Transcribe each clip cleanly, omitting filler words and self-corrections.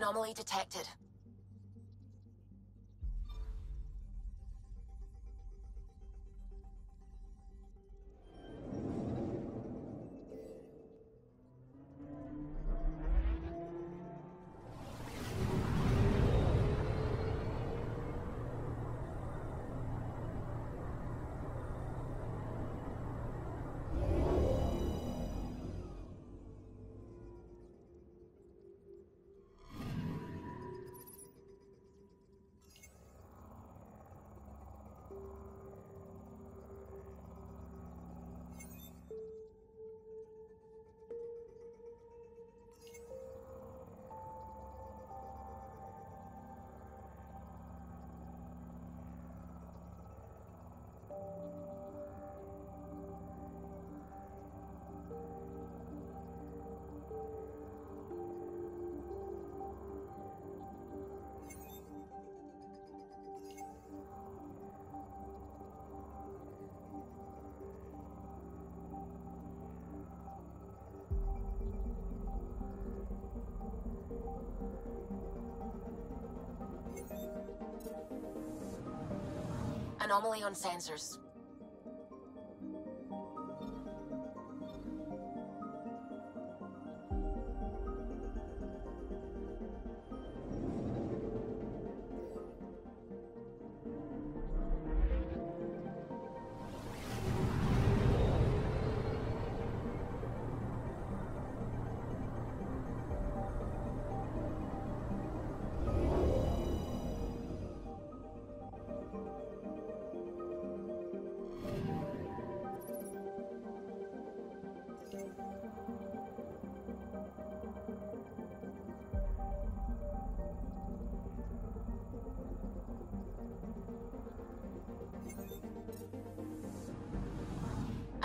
Anomaly detected. Anomaly on sensors.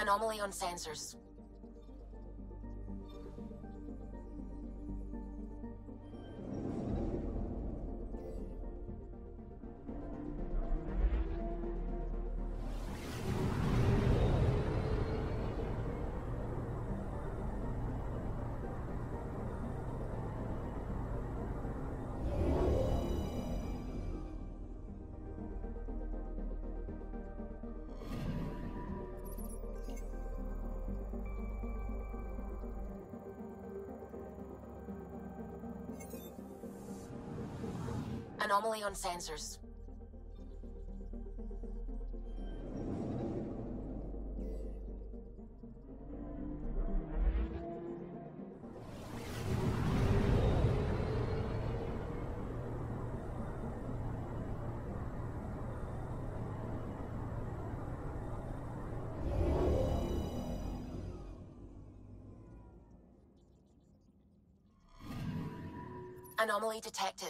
Anomaly on sensors. Anomaly on sensors. Anomaly detected.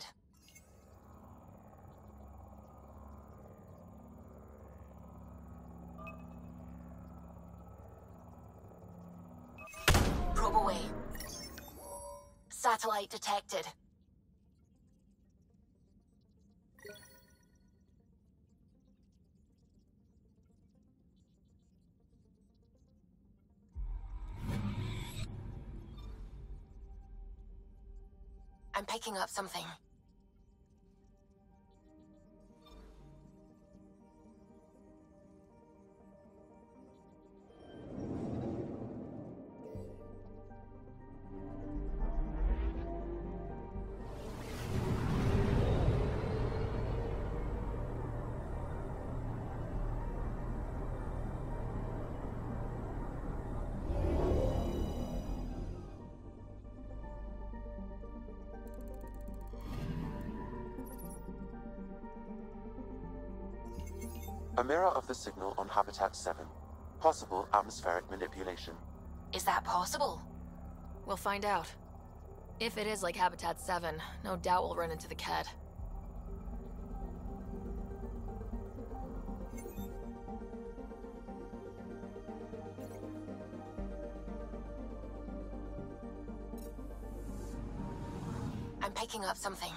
Satellite detected. I'm picking up something. A mirror of the signal on Habitat 7. Possible atmospheric manipulation. Is that possible? We'll find out. If it is like Habitat 7, no doubt we'll run into the Kett. I'm picking up something.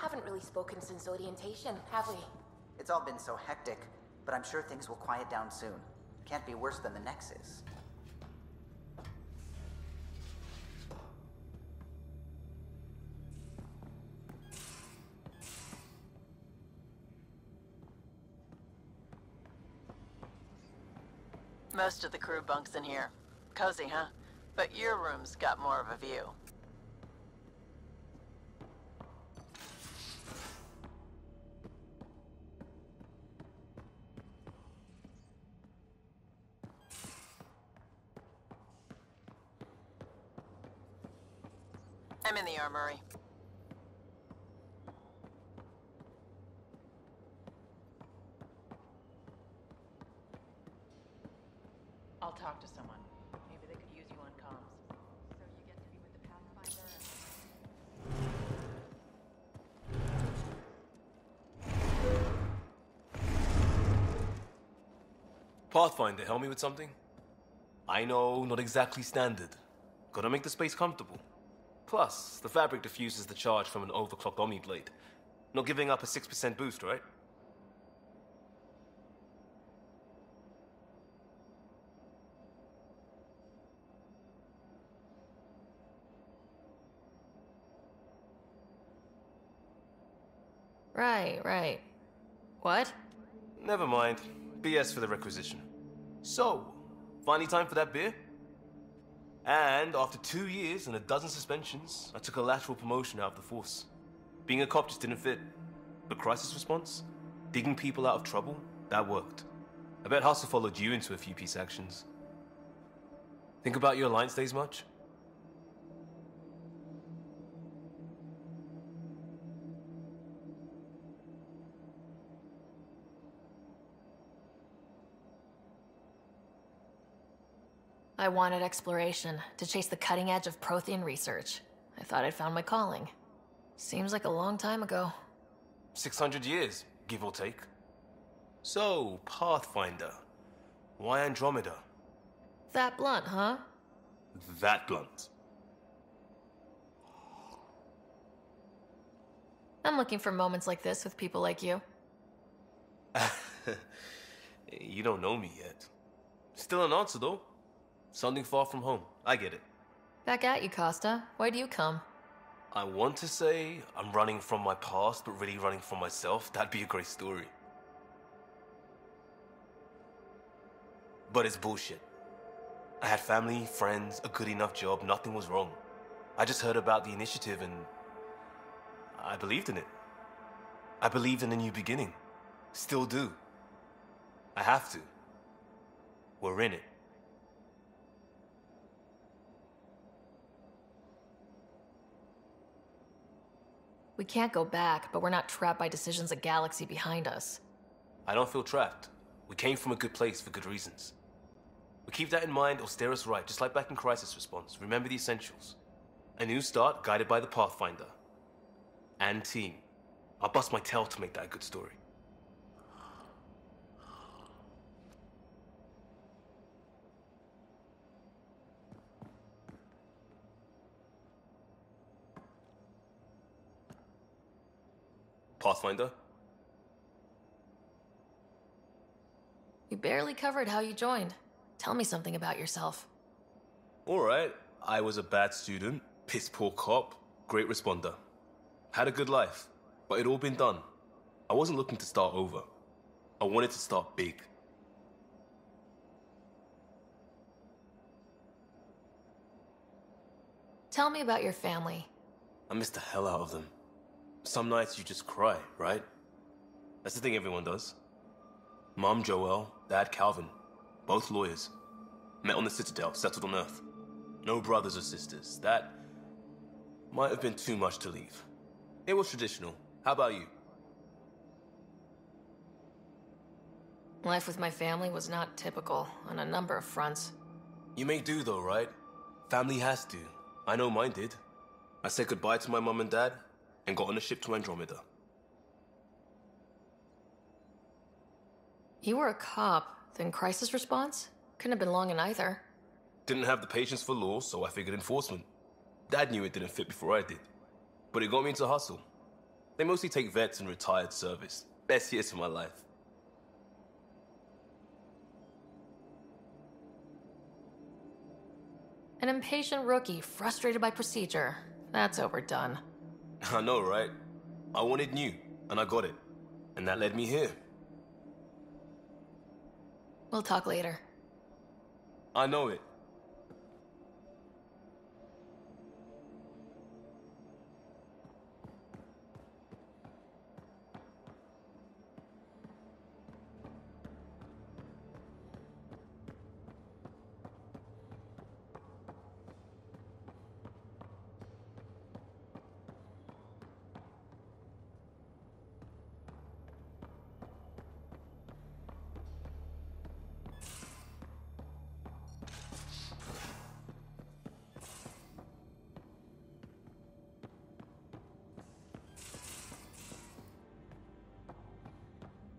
haven't really spoken since orientation, have we? It's all been so hectic, but I'm sure things will quiet down soon. Can't be worse than the Nexus. Most of the crew bunks in here. Cozy, huh? But your room's got more of a view. I'm in the armory. I'll talk to someone. Maybe they could use you on comms. So you get to be with the Pathfinder, help me with something? I know, not exactly standard. Gotta make the space comfortable. Plus, the fabric diffuses the charge from an overclocked omni blade. Not giving up a 6% boost, right? Right. What? Never mind. BS for the requisition. So, finally time for that beer? And after 2 years and a dozen suspensions, I took a lateral promotion out of the force. Being a cop just didn't fit. But crisis response? Digging people out of trouble? That worked. I bet Hustle followed you into a few peace actions. Think about your alliance days much? I wanted exploration, to chase the cutting edge of Prothean research. I thought I'd found my calling. Seems like a long time ago. 600 years, give or take. So, Pathfinder, why Andromeda? That blunt, huh? That blunt. I'm looking for moments like this with people like you. You don't know me yet. Still an answer, though. Something far from home. I get it. Back at you, Costa. Why do you come? I want to say I'm running from my past, but really running from myself. That'd be a great story. But it's bullshit. I had family, friends, a good enough job. Nothing was wrong. I just heard about the initiative and I believed in it. I believed in a new beginning. Still do. I have to. We're in it. We can't go back, but we're not trapped by decisions a galaxy behind us. I don't feel trapped. We came from a good place for good reasons. We keep that in mind or steer us right, just like back in Crisis Response. Remember the essentials. A new start guided by the Pathfinder. And team. I'll bust my tail to make that a good story. Pathfinder? You barely covered how you joined. Tell me something about yourself. Alright, I was a bad student, piss poor cop, great responder. Had a good life, but it'd all been done. I wasn't looking to start over. I wanted to start big. Tell me about your family. I missed the hell out of them. Some nights you just cry, right? That's the thing everyone does. Mom Joelle, Dad Calvin, both lawyers. Met on the Citadel, settled on Earth. No brothers or sisters. That might have been too much to leave. It was traditional. How about you? Life with my family was not typical on a number of fronts. You may do though, right? Family has to. I know mine did. I said goodbye to my mom and dad, and got on a ship to Andromeda. You were a cop, then crisis response? Couldn't have been long in either. Didn't have the patience for law, so I figured enforcement. Dad knew it didn't fit before I did, but it got me into hustle. They mostly take vets and retired service. Best years of my life. An impatient rookie frustrated by procedure. That's overdone. I know, right? I wanted new, and I got it. And that led me here. We'll talk later. I know it.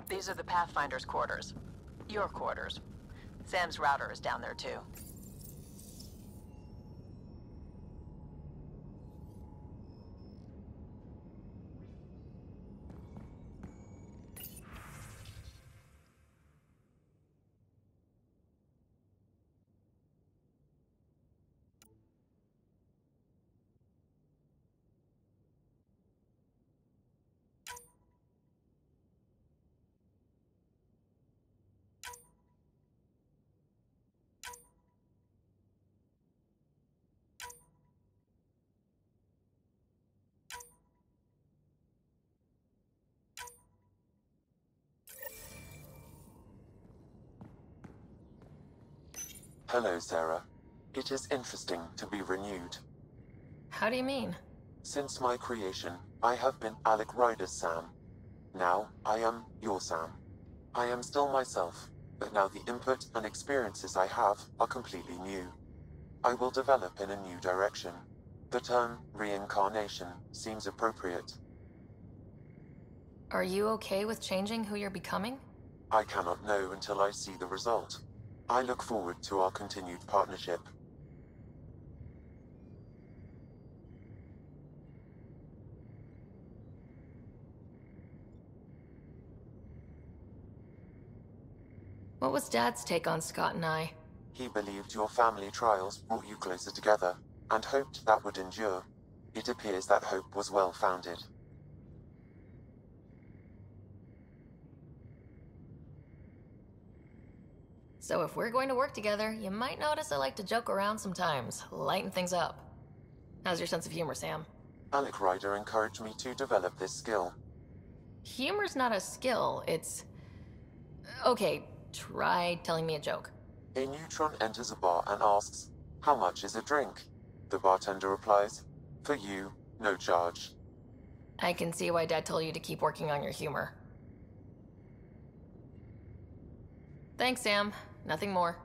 These are the Pathfinder's quarters. Your quarters. Sam's router is down there too. Hello, Sarah. It is interesting to be renewed. How do you mean? Since my creation, I have been Alec Ryder's Sam. Now, I am your Sam. I am still myself, but now the input and experiences I have are completely new. I will develop in a new direction. The term reincarnation seems appropriate. Are you okay with changing who you're becoming? I cannot know until I see the result. I look forward to our continued partnership. What was Dad's take on Scott and I? He believed your family trials brought you closer together, and hoped that would endure. It appears that hope was well-founded. So if we're going to work together, you might notice I like to joke around sometimes, lighten things up. How's your sense of humor, Sam? Alec Ryder encouraged me to develop this skill. Humor's not a skill, it's... Okay, try telling me a joke. A neutron enters a bar and asks, "How much is a drink?" The bartender replies, "For you, no charge." I can see why Dad told you to keep working on your humor. Thanks, Sam. Nothing more.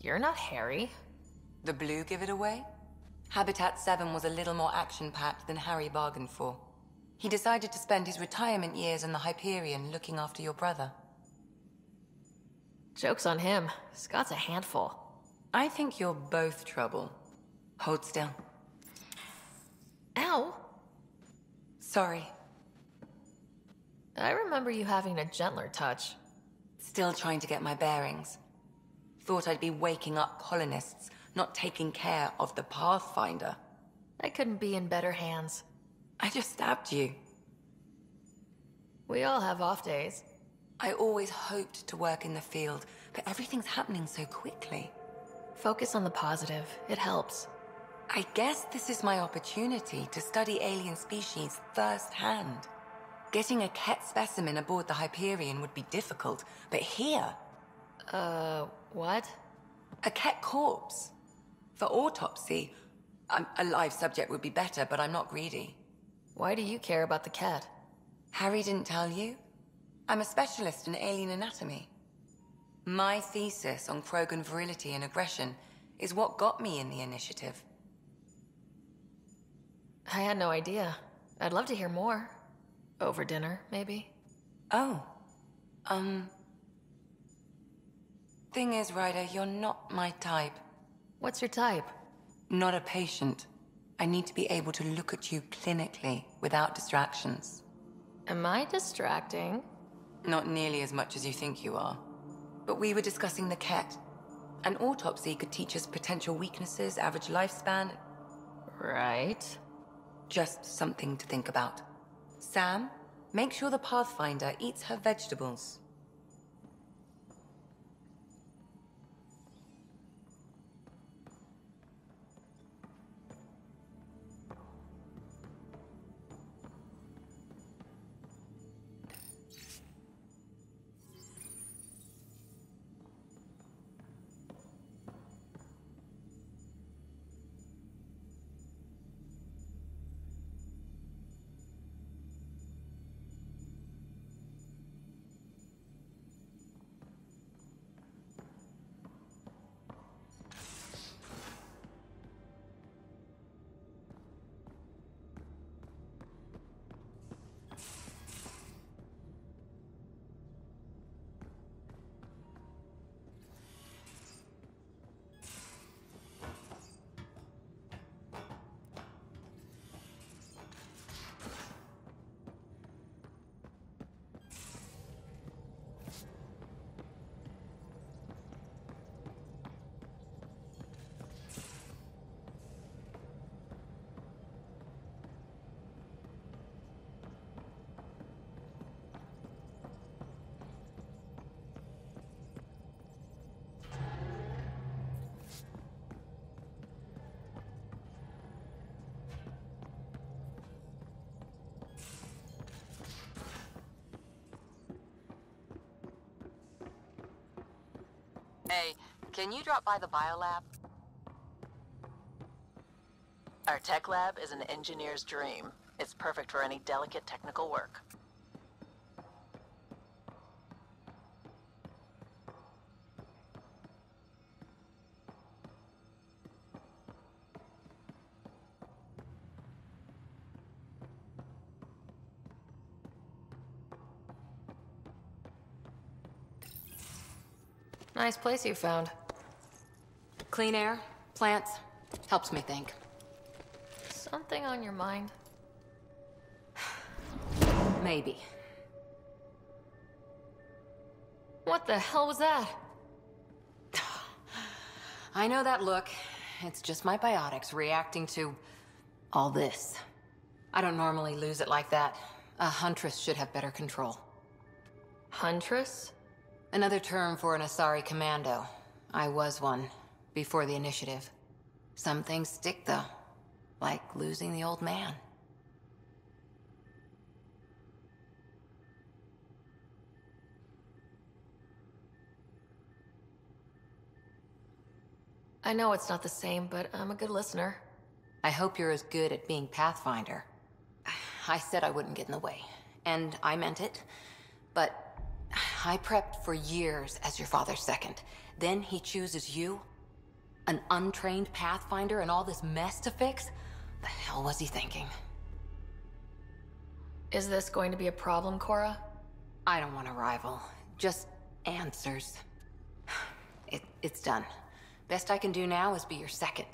You're not Harry. The blue give it away? Habitat 7 was a little more action-packed than Harry bargained for. He decided to spend his retirement years in the Hyperion looking after your brother. Joke's on him. Scott's a handful. I think you're both trouble. Hold still. Ow! Sorry. I remember you having a gentler touch. Still trying to get my bearings. Thought I'd be waking up colonists, not taking care of the Pathfinder. I couldn't be in better hands. I just stabbed you. We all have off days. I always hoped to work in the field, but everything's happening so quickly. Focus on the positive. It helps. I guess this is my opportunity to study alien species firsthand. Getting a Kett specimen aboard the Hyperion would be difficult, but here... what? A Kett corpse. For autopsy, a live subject would be better, but I'm not greedy. Why do you care about the Kett? Harry didn't tell you? I'm a specialist in alien anatomy. My thesis on Krogan virility and aggression is what got me in the initiative. I had no idea. I'd love to hear more. Over dinner, maybe? Oh. Thing is, Ryder, you're not my type. What's your type? Not a patient. I need to be able to look at you clinically without distractions. Am I distracting? Not nearly as much as you think you are. But we were discussing the Kett. An autopsy could teach us potential weaknesses, average lifespan... Right. Just something to think about. Sam, make sure the Pathfinder eats her vegetables. Hey, can you drop by the biolab? Our tech lab is an engineer's dream. It's perfect for any delicate technical work. Nice place you found. Clean air, plants, helps me think. Something on your mind? Maybe. What the hell was that? I know that look. It's just my biotics reacting to all this. I don't normally lose it like that. A huntress should have better control. Huntress? Another term for an Asari commando. I was one, before the initiative. Some things stick, though. Like losing the old man. I know it's not the same, but I'm a good listener. I hope you're as good at being Pathfinder. I said I wouldn't get in the way. And I meant it. But... I prepped for years as your father's second. Then he chooses you An untrained Pathfinder and all this mess to fix? The hell was he thinking? Is this going to be a problem, Cora? I don't want a rival. Just answers. It's done. Best I can do now is be your second.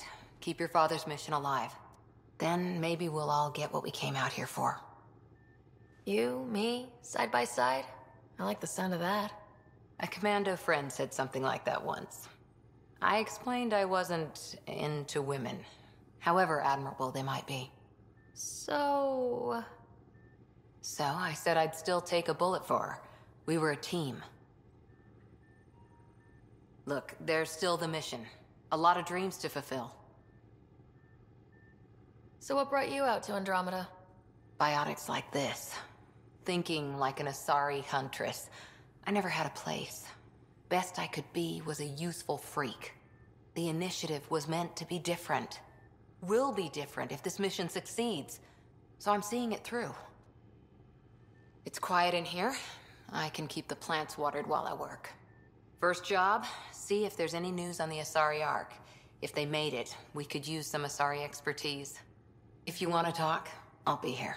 Keep your father's mission alive. Then maybe we'll all get what we came out here for. You, me, side by side? I like the sound of that. A commando friend said something like that once. I explained I wasn't into women, however admirable they might be. So I said I'd still take a bullet for her. We were a team. Look, there's still the mission. A lot of dreams to fulfill. So what brought you out to Andromeda? Biotics like this. Thinking like an Asari huntress. I never had a place. Best I could be was a useful freak. The initiative was meant to be different. Will be different if this mission succeeds. So I'm seeing it through. It's quiet in here. I can keep the plants watered while I work. First job, see if there's any news on the Asari Ark. If they made it, we could use some Asari expertise. If you want to talk, I'll be here.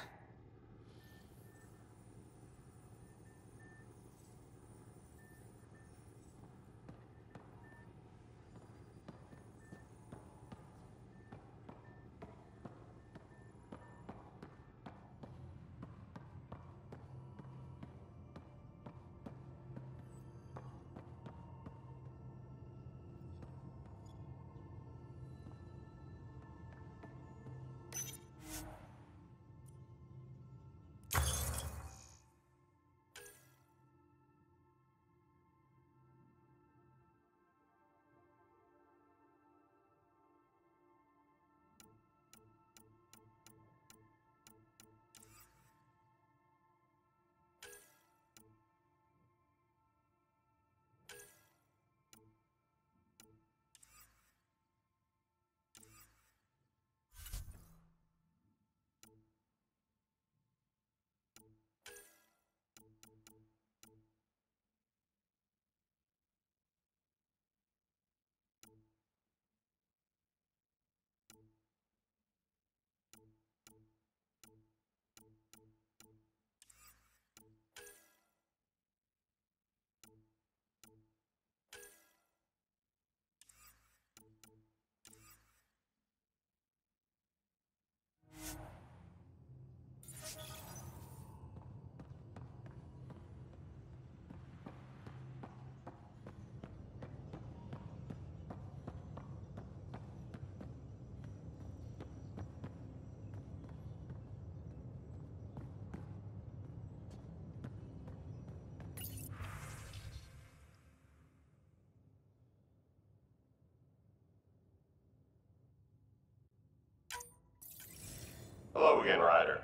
Hello again, Ryder.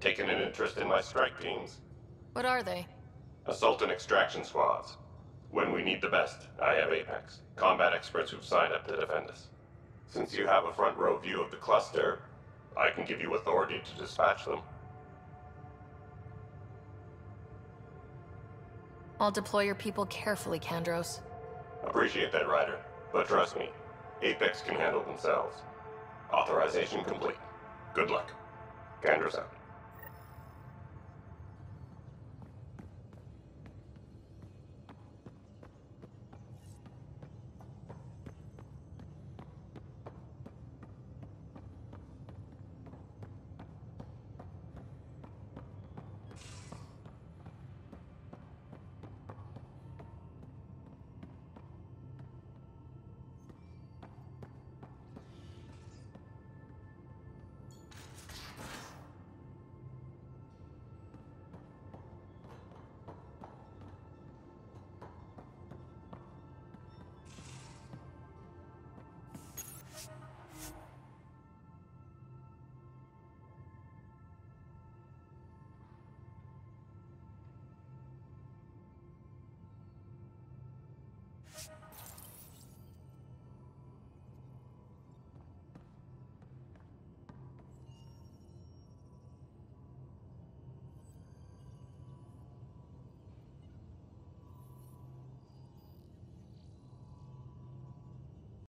Taking an interest in my strike teams. What are they? Assault and extraction squads. When we need the best, I have Apex, combat experts who've signed up to defend us. Since you have a front row view of the cluster, I can give you authority to dispatch them. I'll deploy your people carefully, Kandros. Appreciate that, Ryder. But trust me, Apex can handle themselves. Authorization complete. Good luck. Kandros out.